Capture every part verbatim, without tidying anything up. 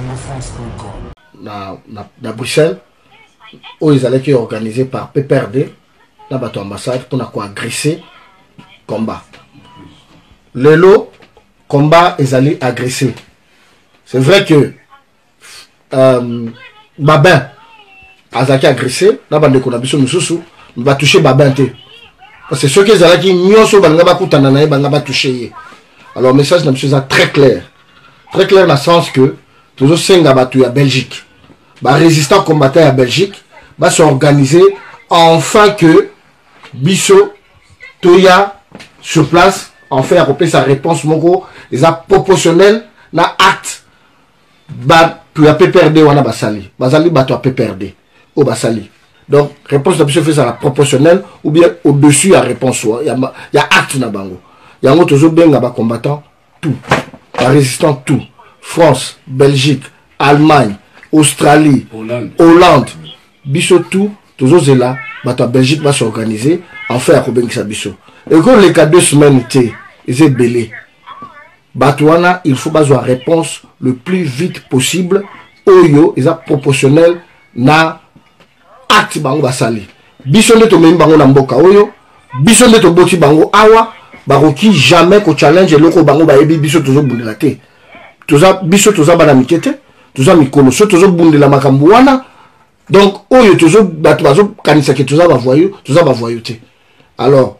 anglophone school corps. Na na na Bruxelles, où ils allaient qui organisé par P P R D, la bateau ambassade pour n'avoir agressé combat. Le lot combat ils allaient agresser. C'est vrai que euh, Babin Azaki agressé, la bande de Konabiso Mususu va toucher Babin T. C'est ce que Zalaki Nyoso Bangaba Koutananae Bangaba touché. Alors, le message de M. Zak très clair. Très clair dans le sens que, toujours Sengabatu à Belgique. Bah, résistants combattants à Belgique, bah, sont organisés enfin que Bisso, Toya, sur place, enfin, à repris sa réponse, Mogo, les a proportionnels, na acte. Bah, tu as P P R D ou na Basali. Basali, bah, tu as P P R D ou Basali. Donc, réponse de M. Fais à la proportionnelle, ou bien au-dessus à réponse, il y a acte na Bango. Il y a un autre bien là-bas combattant tout, la résistant tout. France, Belgique, Allemagne, Australie, Hollande, Hollande. Bissot tout, tous autres là, la Belgique va s'organiser, en faire Robin Bissot. Et comme les cas deux semaines, ils étaient belés. Batouana, il faut avoir réponse le plus vite possible. Oyo, ils sont proportionnels na acte bango basali. Bissot de tomber bango namboka oyo, Bissot de tomber bango awa. Baroki jamais qu'on challenge loko bango ba ebi biso tozo bundela te toza biso toza bana mikete toza mikolo so tozo bundela makambo wana donc oyo tozo bato bazo kanisa ke toza ba voyou toza ba voyou te alors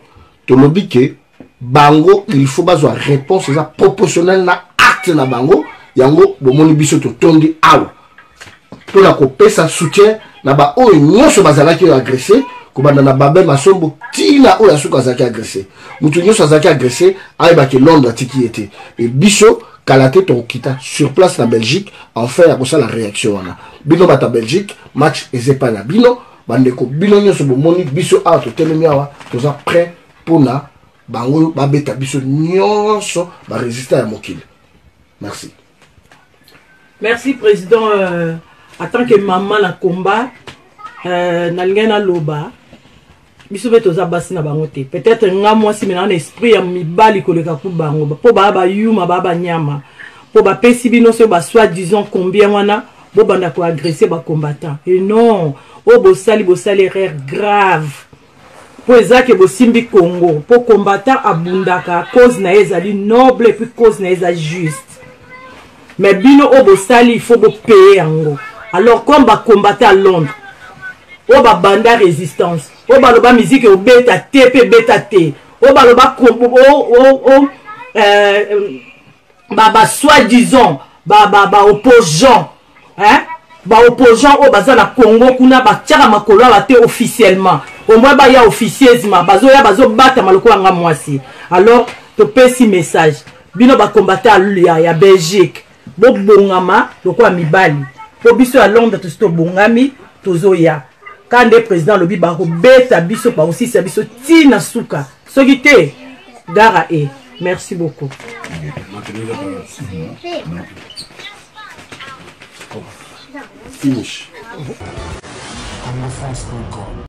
to lobi ke bango il faut bazo réponse eza proportionnel na acte na bango yango bomoni biso to tondi awa to la ko pesa soutien na ba oyo nyoso bazala ki agressé Kobanda na Babin Masombo tina oya suka zaki agressé. Mutu nyoso zaki agressé aiba ke Londres tiki était. Et biso kalate ton kita sur place na Belgique enfin ya kosa la réaction wana. Bino bata Belgique match ezepa na bino bandeko bino nyoso bomoni biso a to telemi awa toza prêt pour na bango ba beta biso nyoso ba résister ya mokili. Merci. Merci président euh, en tant que maman na combat euh nalingena loba bisobeto za basi na bango te peut-être nga moi si maintenant esprit ya mibali koleka ku bango po ba ba yuma ba ba nyama po ba pesi bino so ba soit disons combien wana bo banda ko agresser ba combattant et non o bo sali bo sali erreur grave po ezake bo simbi Congo po combattant abundaka cause na ezali noble et puis cause na ezali juste mais bino o bo sali il faut bo payer ngo alors comme ba combattant à Londres o ba banda résistance o ba loba musique o beta tp beta t o ba loba combo o o euh ba ba soi-disant ba ba ba opposant hein ba opposant o baza na Congo kuna ba tiaka makolo ba te officiellement au moins ba ya officieusement bazo ya bazo bata maloko nga mwasi alors to pesi message bino ba combattant ya ya Belgique bo bongama lokwa mibali po biso a Londres to sto bongami tozo ya quand le président lobi ba ko beta biso ba aussi sa biso tina suka sokité dara e merci beaucoup finish.